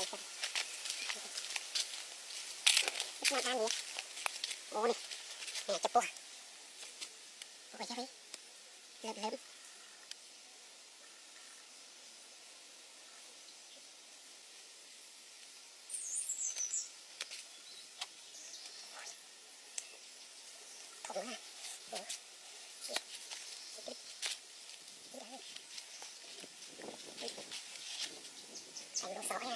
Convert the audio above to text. ใส่ลูกศรให้